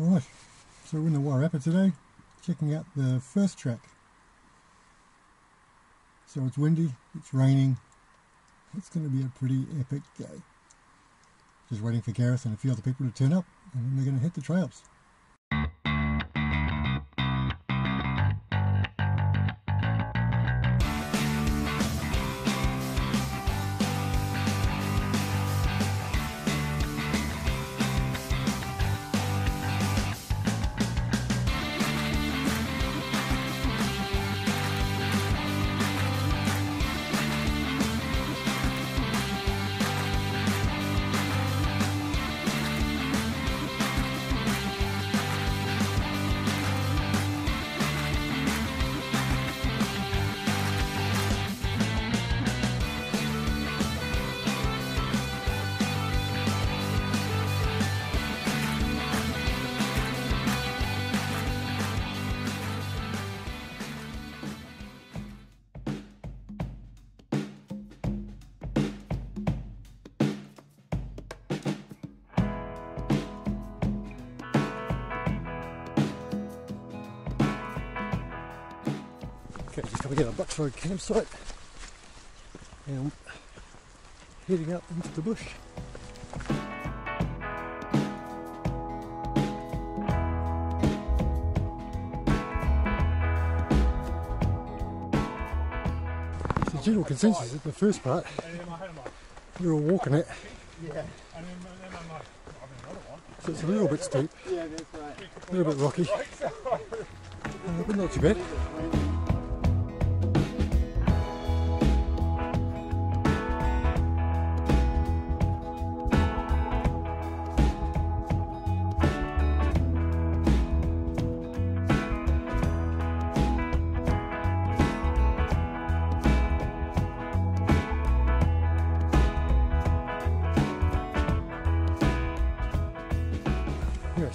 Alright, so we're in the Wairarapa today, checking out the Frith track. So it's windy, it's raining, it's going to be a pretty epic day. Just waiting for Gareth and a few other people to turn up, and then they're going to hit the trails. Okay, just coming out of Bucks Road campsite and heading out into the bush. So the general consensus is the first part, we're all walking it. Yeah. So it's a little bit steep, a little bit rocky, but not too bad.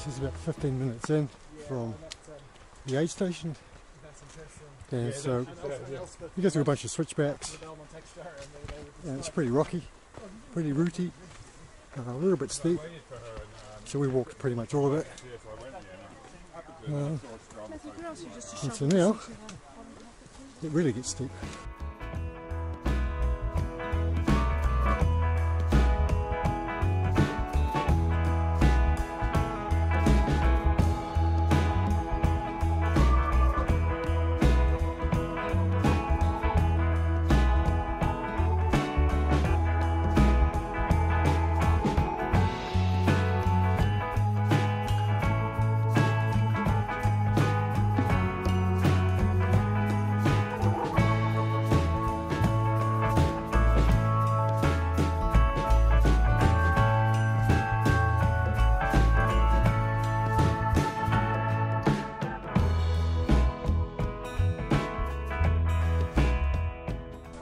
This is about 15 minutes in from the aid station, and so you go through a bunch of switchbacks, and it's pretty rocky, pretty rooty, and a little bit steep, so we walked pretty much all of it. And so now, it really gets steep.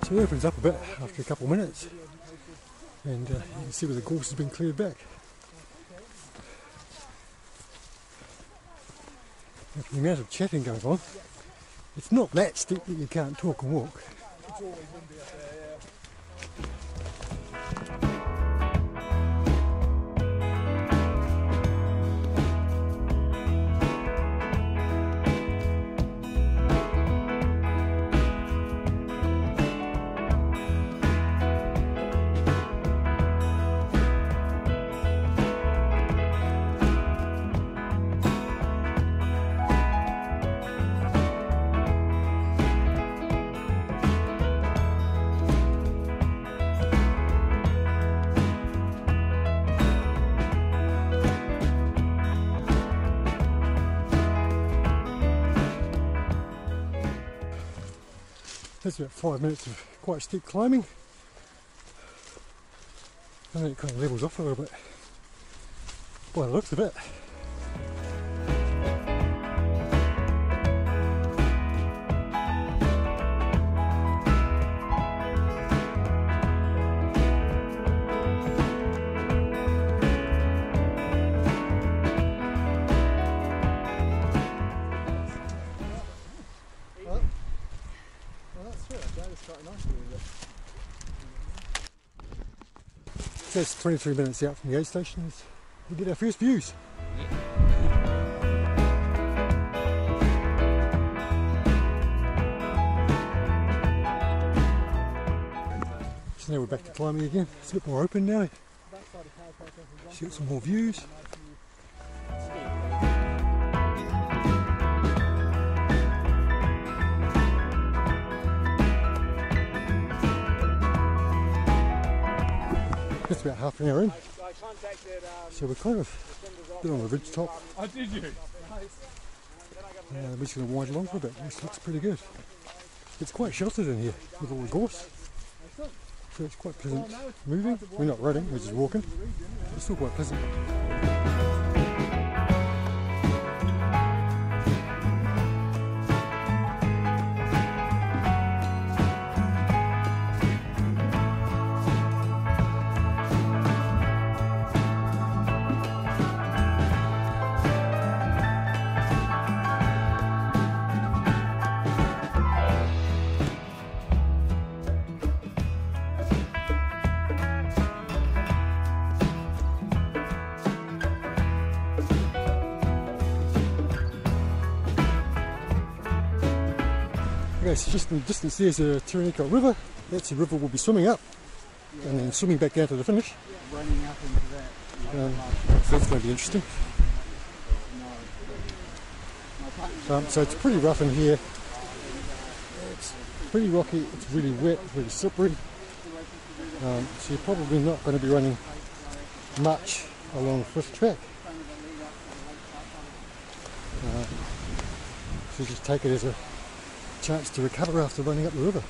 So it opens up a bit after a couple of minutes, and you can see where the gorse has been cleared back. And from the amount of chatting going on, it's not that steep that you can't talk and walk. That's about 5 minutes of quite steep climbing, and then it kind of levels off a little bit by the looks of it. That's 23 minutes out from the aid stations. We get our first views. Yeah. So now we're back to climbing again. It's a bit more open now. Shoot some more views. It's about half an hour in, so we're kind of on the ridge top. Oh, did you? We're just going to wind along for a bit, which looks pretty good. It's quite sheltered in here with all the gorse, so it's quite pleasant moving. We're not riding, we're just walking, but it's still quite pleasant. Okay, so just in the distance there's a Tironico River. That's the river we'll be swimming up, yeah, and then swimming back down to the finish. Yeah. Running up into that. So that's going to be interesting. So it's pretty rough in here. It's pretty rocky, it's really wet, really slippery. So you're probably not going to be running much along Frith track. So just take it as a chance to recover after running up the river.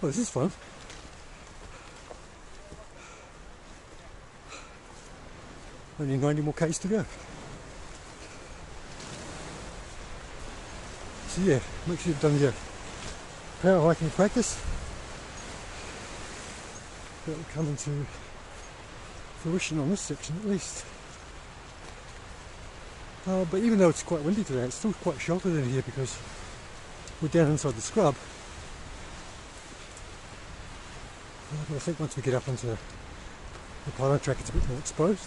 Well, this is fun. Only 90 more k's to go. So yeah, make sure you've done your power hiking practice. That will come into fruition on this section at least. But even though it's quite windy today, it's still quite sheltered in here because we're down inside the scrub. But I think once we get up into the pylon track it's a bit more exposed.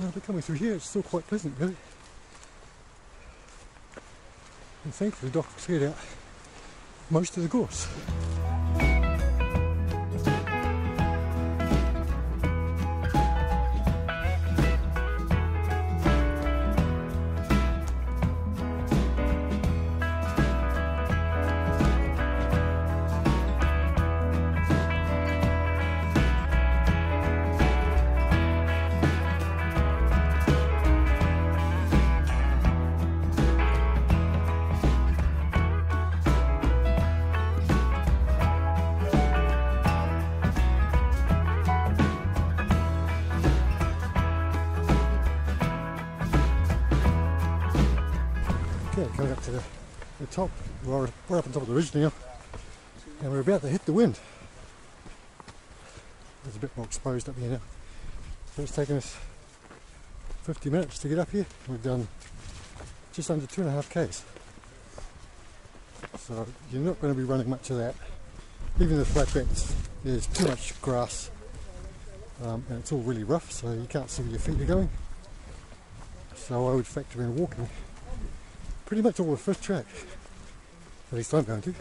But coming through here it's still quite pleasant really. And thankfully the dock cleared out most of the gorse. Coming up to the top, we're right up on top of the ridge now, and we're about to hit the wind. It's a bit more exposed up here now. So it's taken us 50 minutes to get up here. We've done just under 2.5 k's. So you're not going to be running much of that. Even the flatbacks, there's too much grass, and it's all really rough, so you can't see where your feet are going. So I would factor in walking pretty much all the Frith track, at least I'm going to.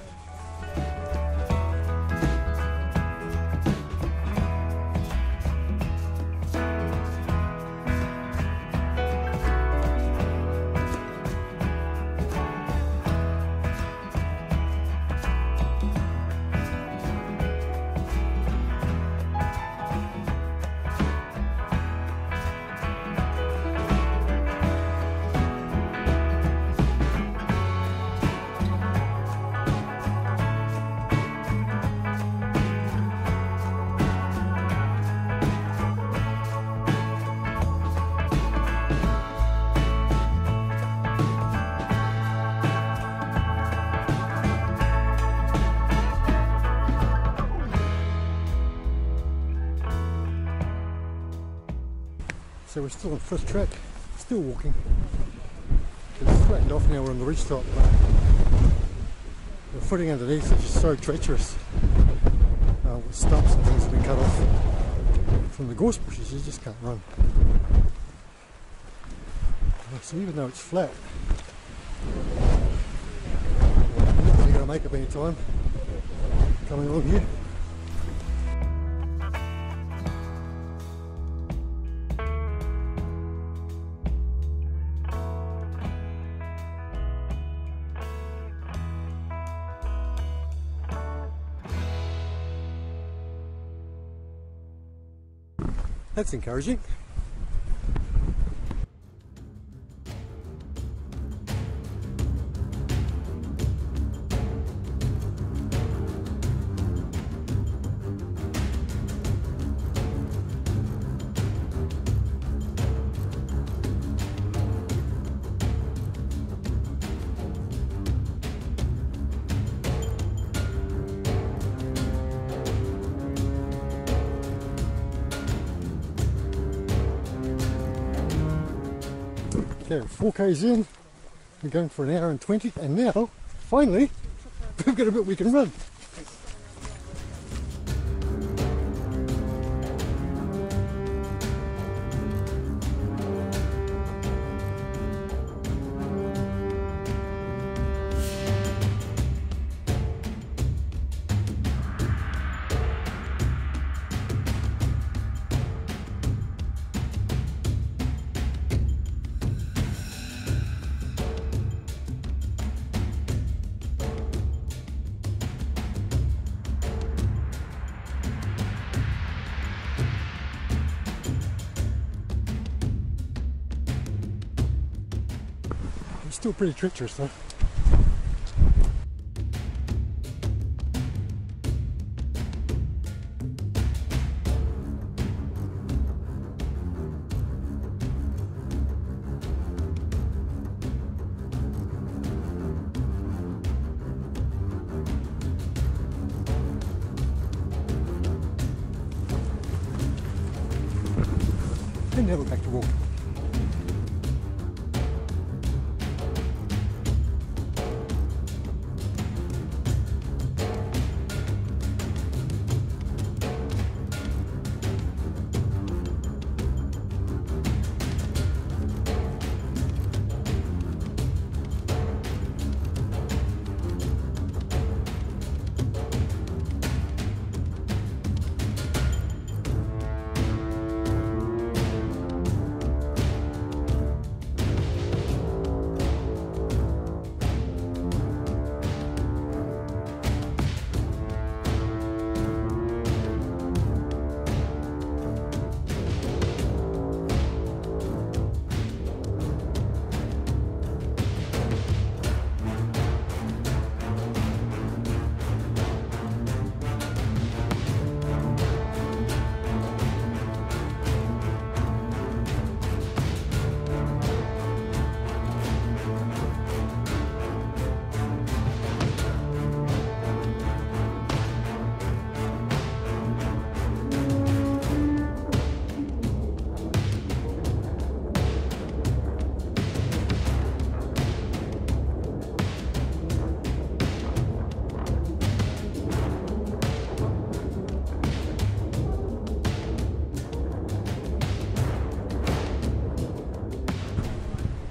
So we're still on Frith track, still walking. It's flattened off now, we're on the ridge top, but the footing underneath is just so treacherous. With stumps and things have been cut off from the gorse bushes, you just can't run. So even though it's flat, you're not really going to make up any time coming along here. That's encouraging. Okay, 4K's in, we're going for an hour and 20, and now, finally, we've got a bit we can run. Still pretty treacherous though. And now we're back to walking.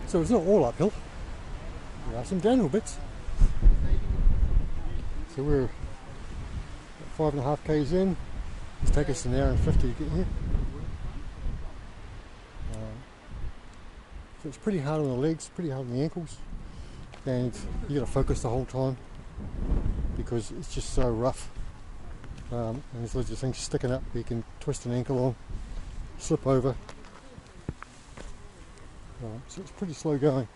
So it's not all uphill, there are some downhill bits. So we're 5.5K's in, it's taken us an hour and 50 to get here. So it's pretty hard on the legs, pretty hard on the ankles, and you got to focus the whole time because it's just so rough. And there's lots of things sticking up, you can twist an ankle on, slip over. So it's pretty slow going.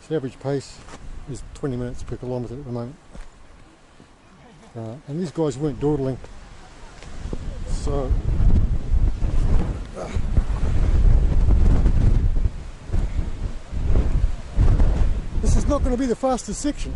So the average pace is 20 minutes per kilometre at the moment. And these guys weren't dawdling, so this is not going to be the fastest section.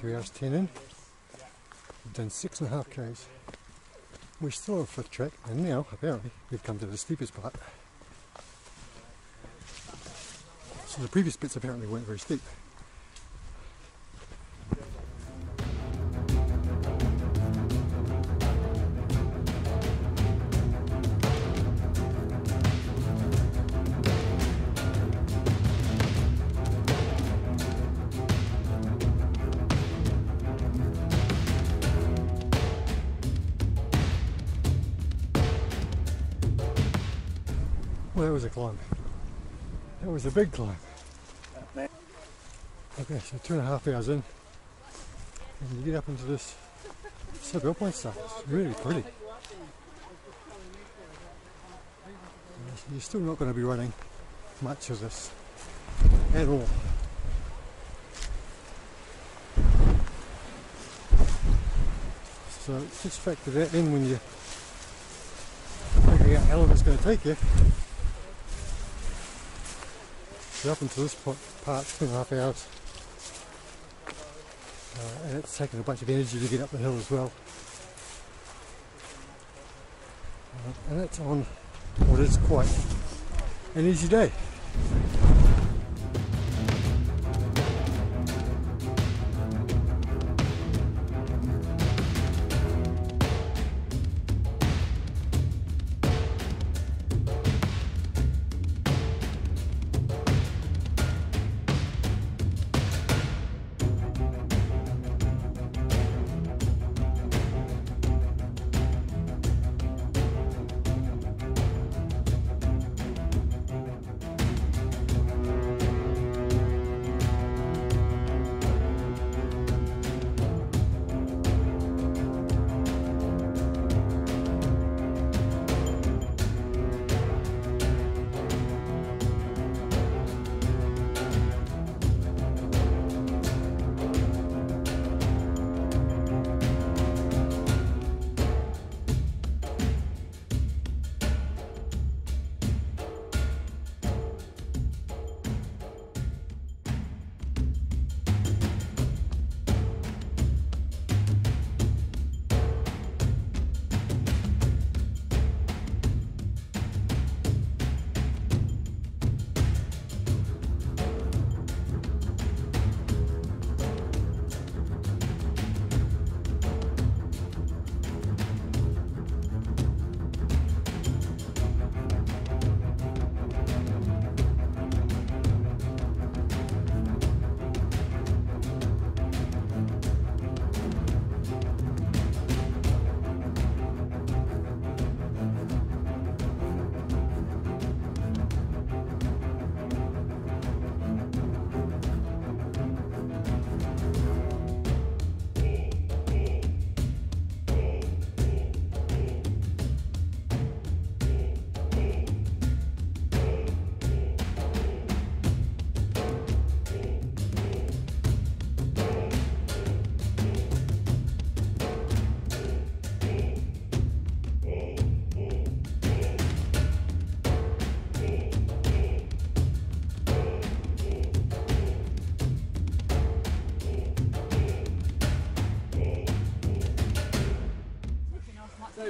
2 hours 10 in. We've done 6.5 k's. We're still on Frith track, and now apparently we've come to the steepest part. So the previous bits apparently weren't very steep. Well, that was a climb. That was a big climb. Okay, so 2.5 hours in, and you get up into this subalpine stuff. It's really pretty. You're still not going to be running much of this at all. So just factor that in when you're figuring out how long it's going to take you. So up until this part, 2.5 hours, and it's taken a bunch of energy to get up the hill as well, and that's on what is quite an easy day.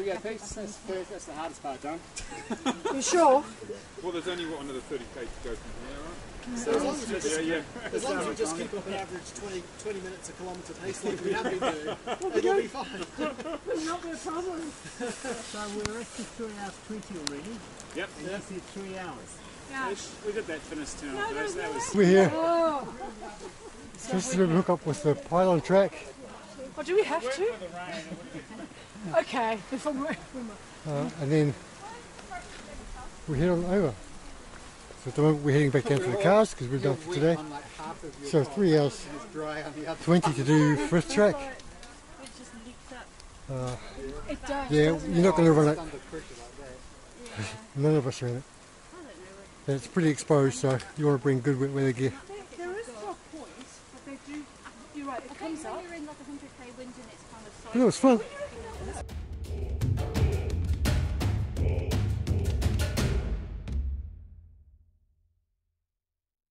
Yeah, thanks. That's the hardest part done. You sure? Well, there's only what, another 30k to go from here, right? So as long as you just keep up an average 20 minutes a kilometre pace like we have been doing, it'll be fine. It's not going to problem. So we're actually 3 hours 20 already. Yep. And you said 3 hours. Yeah. We did that finish turn. We're here. Oh. So just to hook up with the pylon track. Oh, do we have to? Okay. And then we head on over. So at the moment we're heading back down to the cars because we're done for today. So 3 hours 20 to do Frith track. Yeah, you're not going to run it. None of us ran it. And it's pretty exposed, so you want to bring good wet weather gear. But it was fun.